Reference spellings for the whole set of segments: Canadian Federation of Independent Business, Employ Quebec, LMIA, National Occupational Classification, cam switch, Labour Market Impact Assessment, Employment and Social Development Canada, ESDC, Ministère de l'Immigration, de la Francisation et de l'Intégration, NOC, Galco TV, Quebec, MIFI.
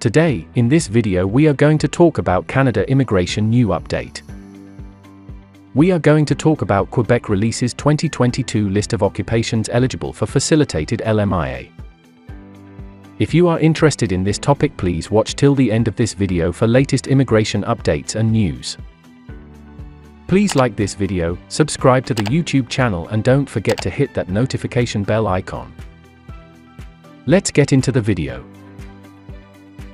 Today, in this video we are going to talk about Canada Immigration New Update. We are going to talk about Quebec releases 2022 list of occupations eligible for facilitated LMIA. If you are interested in this topic, please watch till the end of this video for latest immigration updates and news. Please like this video, subscribe to the YouTube channel and don't forget to hit that notification bell icon. Let's get into the video.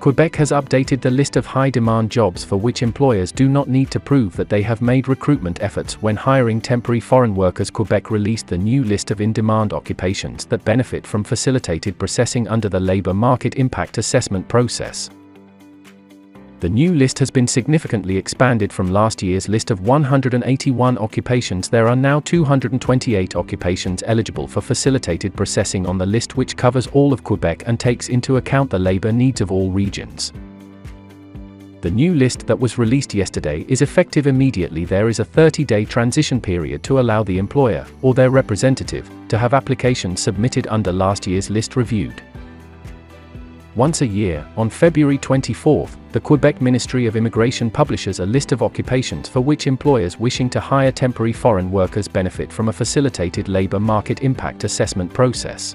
Quebec has updated the list of high-demand jobs for which employers do not need to prove that they have made recruitment efforts when hiring temporary foreign workers. Quebec released the new list of in-demand occupations that benefit from facilitated processing under the Labour Market Impact Assessment process. The new list has been significantly expanded from last year's list of 181 occupations. There are now 228 occupations eligible for facilitated processing on the list, which covers all of Quebec and takes into account the labour needs of all regions. The new list that was released yesterday is effective immediately. There is a 30-day transition period to allow the employer, or their representative, to have applications submitted under last year's list reviewed. Once a year, on February 24, the Quebec Ministry of Immigration publishes a list of occupations for which employers wishing to hire temporary foreign workers benefit from a facilitated labour market impact assessment process.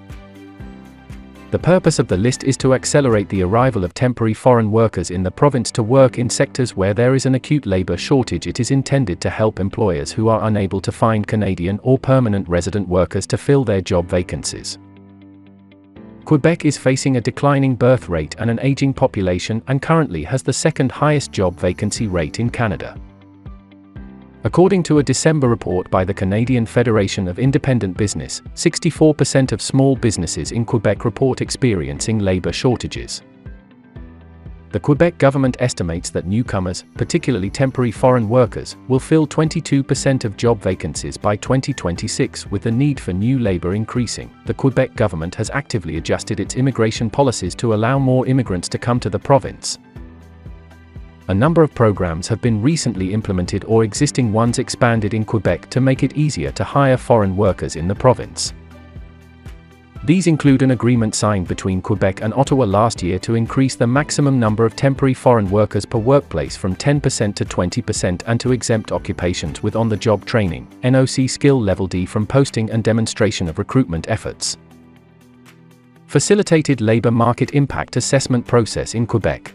The purpose of the list is to accelerate the arrival of temporary foreign workers in the province to work in sectors where there is an acute labour shortage. It is intended to help employers who are unable to find Canadian or permanent resident workers to fill their job vacancies. Quebec is facing a declining birth rate and an ageing population and currently has the second highest job vacancy rate in Canada. According to a December report by the Canadian Federation of Independent Business, 64% of small businesses in Quebec report experiencing labour shortages. The Quebec government estimates that newcomers, particularly temporary foreign workers, will fill 22% of job vacancies by 2026. With the need for new labour increasing, the Quebec government has actively adjusted its immigration policies to allow more immigrants to come to the province. A number of programs have been recently implemented or existing ones expanded in Quebec to make it easier to hire foreign workers in the province. These include an agreement signed between Quebec and Ottawa last year to increase the maximum number of temporary foreign workers per workplace from 10% to 20% and to exempt occupations with on-the-job training, NOC skill level D from posting and demonstration of recruitment efforts. Facilitated Labour Market Impact Assessment process in Quebec.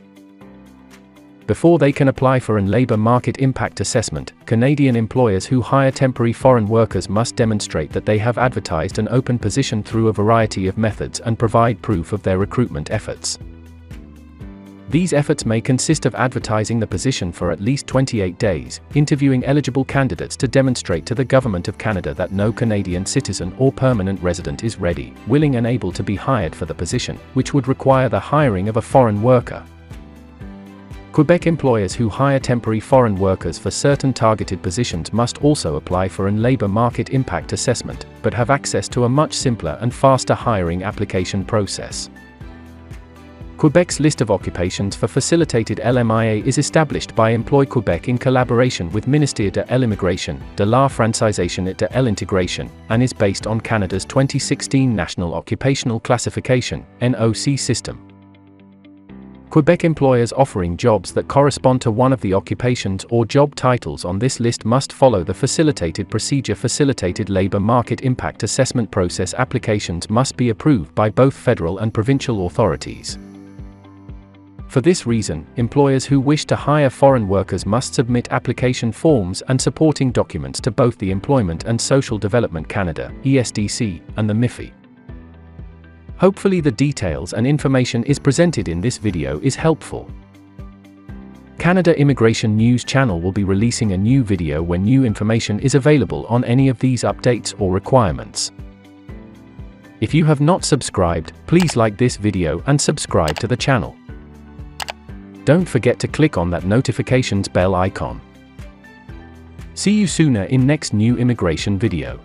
Before they can apply for an labour market impact assessment, Canadian employers who hire temporary foreign workers must demonstrate that they have advertised an open position through a variety of methods and provide proof of their recruitment efforts. These efforts may consist of advertising the position for at least 28 days, interviewing eligible candidates to demonstrate to the Government of Canada that no Canadian citizen or permanent resident is ready, willing and able to be hired for the position, which would require the hiring of a foreign worker. Quebec employers who hire temporary foreign workers for certain targeted positions must also apply for an labour market impact assessment, but have access to a much simpler and faster hiring application process. Quebec's list of occupations for facilitated LMIA is established by Employ Quebec in collaboration with Ministère de l'Immigration, de la Francisation et de l'Intégration, and is based on Canada's 2016 National Occupational Classification (NOC) system. Quebec employers offering jobs that correspond to one of the occupations or job titles on this list must follow the facilitated procedure. Facilitated Labour Market Impact Assessment process applications must be approved by both federal and provincial authorities. For this reason, employers who wish to hire foreign workers must submit application forms and supporting documents to both the Employment and Social Development Canada (ESDC) and the MIFI. Hopefully the details and information is presented in this video is helpful. Canada Immigration News Channel will be releasing a new video when new information is available on any of these updates or requirements. If you have not subscribed, please like this video and subscribe to the channel. Don't forget to click on that notifications bell icon. See you sooner in next new immigration video.